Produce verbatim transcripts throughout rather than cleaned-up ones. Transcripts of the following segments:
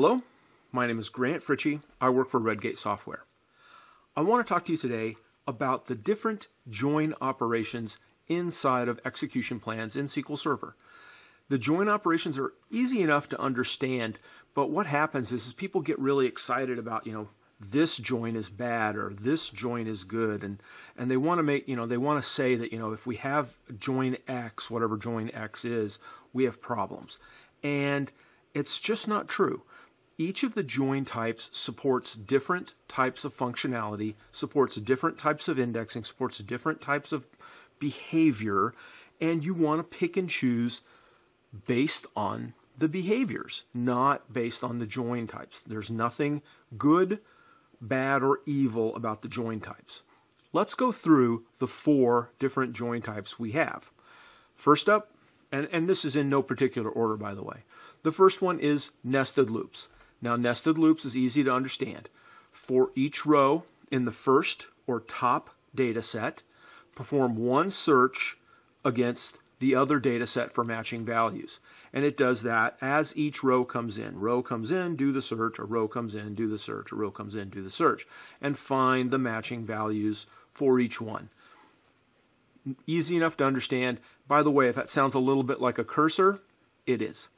Hello, my name is Grant Fritchey. I work for Redgate Software. I want to talk to you today about the different join operations inside of execution plans in S Q L Server. The join operations are easy enough to understand, but what happens is, is people get really excited about, you know, this join is bad or this join is good, and and they want to make, you know, they want to say that, you know, if we have join X, whatever join X is, we have problems. And it's just not true. Each of the join types supports different types of functionality, supports different types of indexing, supports different types of behavior, and you want to pick and choose based on the behaviors, not based on the join types. There's nothing good, bad, or evil about the join types. Let's go through the four different join types we have. First up, and, and this is in no particular order, by the way, the first one is nested loops. Now, nested loops is easy to understand. For each row in the first or top data set, perform one search against the other data set for matching values. And it does that as each row comes in. Row comes in, do the search, a row comes in, do the search, a row comes in, do the search, and find the matching values for each one. Easy enough to understand. By the way, if that sounds a little bit like a cursor, it is.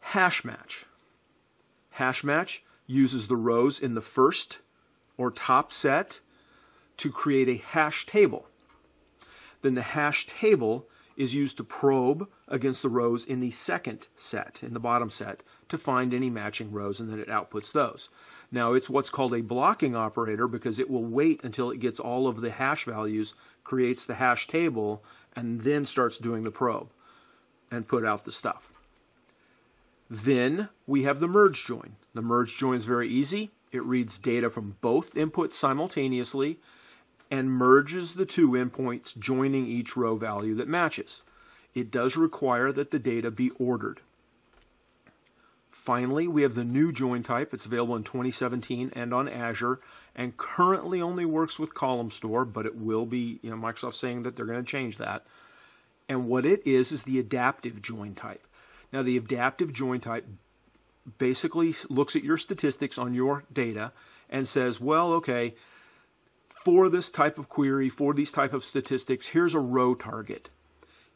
Hash match. Hash match uses the rows in the first or top set to create a hash table. Then the hash table is used to probe against the rows in the second set, in the bottom set, to find any matching rows, and then it outputs those. Now, it's what's called a blocking operator because it will wait until it gets all of the hash values, creates the hash table, and then starts doing the probe and put out the stuff. Then we have the merge join. The merge join is very easy. It reads data from both inputs simultaneously and merges the two endpoints, joining each row value that matches. It does require that the data be ordered. Finally, we have the new join type. It's available in twenty seventeen and on Azure, and currently only works with ColumnStore, but it will be, you know, Microsoft's saying that they're going to change that. And what it is is the adaptive join type. Now, the adaptive join type basically looks at your statistics on your data and says, well, okay, for this type of query, for these type of statistics, here's a row target.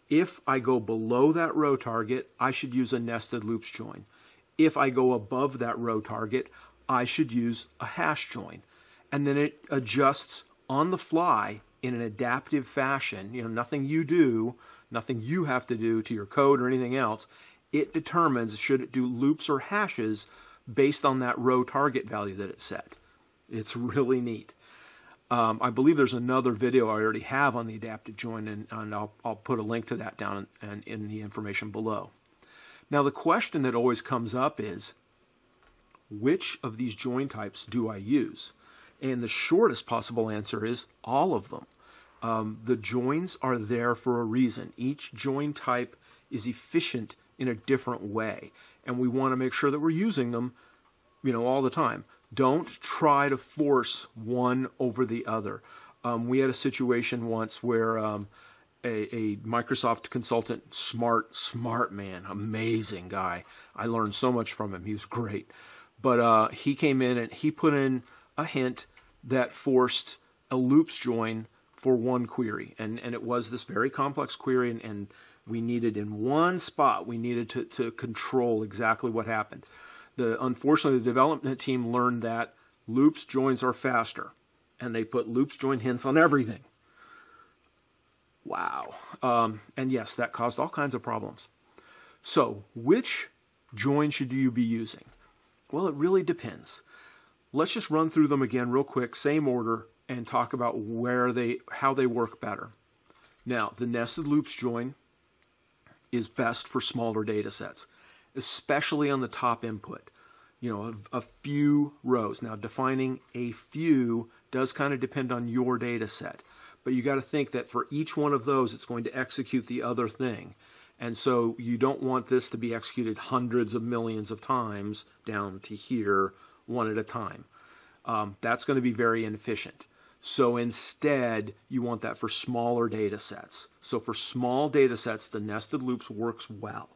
If I go below that row target, I should use a nested loops join. If I go above that row target, I should use a hash join. And then it adjusts on the fly in an adaptive fashion. You know, nothing you do, nothing you have to do to your code or anything else. It determines should it do loops or hashes based on that row target value that it set. It's really neat. Um, I believe there's another video I already have on the adaptive join, and, and I'll, I'll put a link to that down in, in, in the information below. Now, the question that always comes up is, which of these join types do I use? And the shortest possible answer is all of them. Um, the joins are there for a reason. Each join type is efficient in a different way, and we want to make sure that we're using them, you know, all the time. Don't try to force one over the other. Um, we had a situation once where um, a, a Microsoft consultant, smart, smart man, amazing guy. I learned so much from him. He was great. But uh, he came in and he put in a hint that forced a loops join for one query. And, and it was this very complex query, and, and we needed in one spot, we needed to, to control exactly what happened. The, unfortunately, the development team learned that loops joins are faster, and they put loops join hints on everything. Wow. Um, and yes, that caused all kinds of problems. So which join should you be using? Well, it really depends. Let's just run through them again real quick, same order, and talk about where they, how they work better. Now, the nested loops join is best for smaller data sets, especially on the top input, you know, a, a few rows. Now, defining a few does kind of depend on your data set, but you got to think that for each one of those, it's going to execute the other thing. And so you don't want this to be executed hundreds of millions of times down to here, one at a time. Um, that's going to be very inefficient. So instead, you want that for smaller data sets. So for small data sets, the nested loops works well.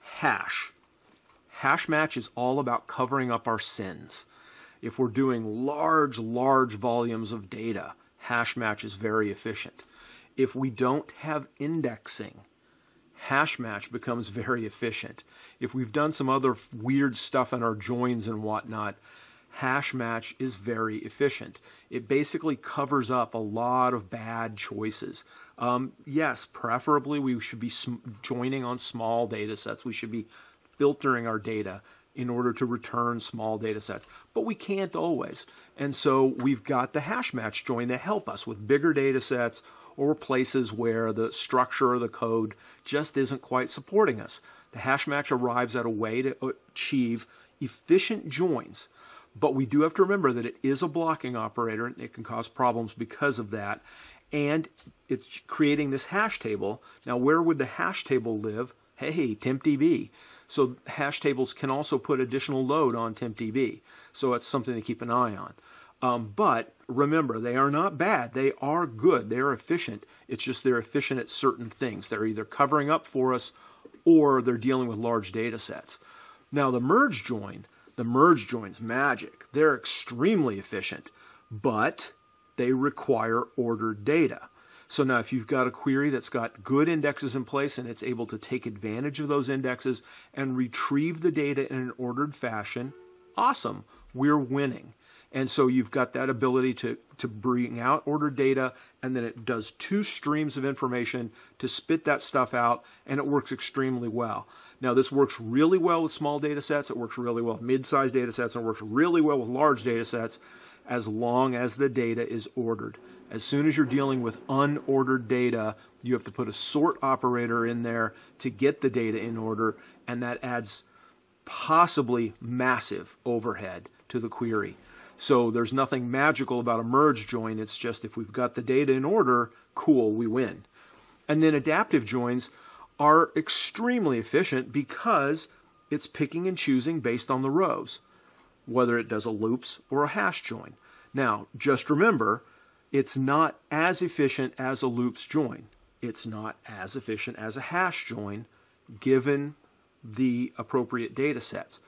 Hash. hash match is all about covering up our sins. If we're doing large, large volumes of data, hash match is very efficient. If we don't have indexing, hash match becomes very efficient. If we've done some other weird stuff in our joins and whatnot, hash match is very efficient. It basically covers up a lot of bad choices. Um, yes, preferably we should be joining on small data sets. We should be filtering our data in order to return small data sets, but we can't always. And so we've got the hash match join to help us with bigger data sets or places where the structure of the code just isn't quite supporting us. The hash match arrives at a way to achieve efficient joins. But we do have to remember that it is a blocking operator, and it can cause problems because of that. And it's creating this hash table. Now, where would the hash table live? Hey, TempDB. So hash tables can also put additional load on TempDB. So that's something to keep an eye on. Um, but remember, they are not bad. They are good. They are efficient. It's just they're efficient at certain things. They're either covering up for us or they're dealing with large data sets. Now, the merge join... The merge joins magic. They're extremely efficient, but they require ordered data. So now if you've got a query that's got good indexes in place and it's able to take advantage of those indexes and retrieve the data in an ordered fashion, awesome, we're winning. And so you've got that ability to, to bring out ordered data, and then it does two streams of information to spit that stuff out, and it works extremely well. Now, this works really well with small data sets. It works really well with mid-sized data sets. It works really well with large data sets as long as the data is ordered. As soon as you're dealing with unordered data, you have to put a sort operator in there to get the data in order, and that adds possibly massive overhead to the query. So there's nothing magical about a merge join. It's just if we've got the data in order, cool, we win. And then adaptive joins are extremely efficient because it's picking and choosing based on the rows, whether it does a loops or a hash join. Now, just remember, it's not as efficient as a loops join. It's not as efficient as a hash join given the appropriate data sets.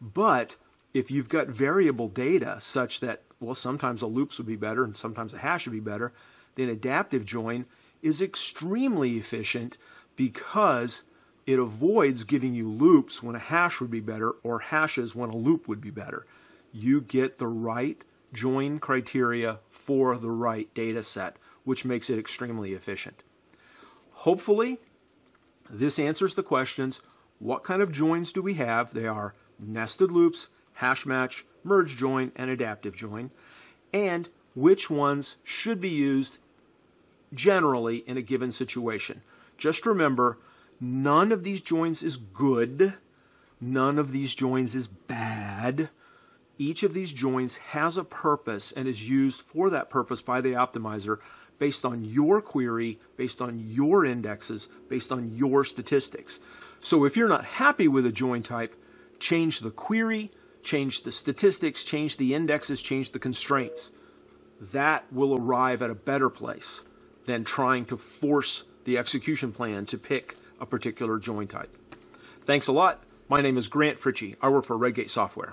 But if you've got variable data such that, well, sometimes a loops would be better and sometimes a hash would be better, then adaptive join is extremely efficient because it avoids giving you loops when a hash would be better or hashes when a loop would be better. You get the right join criteria for the right data set, which makes it extremely efficient. Hopefully, this answers the questions. What kind of joins do we have? They are nested loops, hash match, merge join, and adaptive join, and which ones should be used generally in a given situation. Just remember, none of these joins is good, none of these joins is bad. Each of these joins has a purpose and is used for that purpose by the optimizer based on your query, based on your indexes, based on your statistics. So if you're not happy with a join type, change the query, change the statistics, change the indexes, change the constraints. That will arrive at a better place than trying to force the execution plan to pick a particular join type. Thanks a lot. My name is Grant Fritchey. I work for Redgate Software.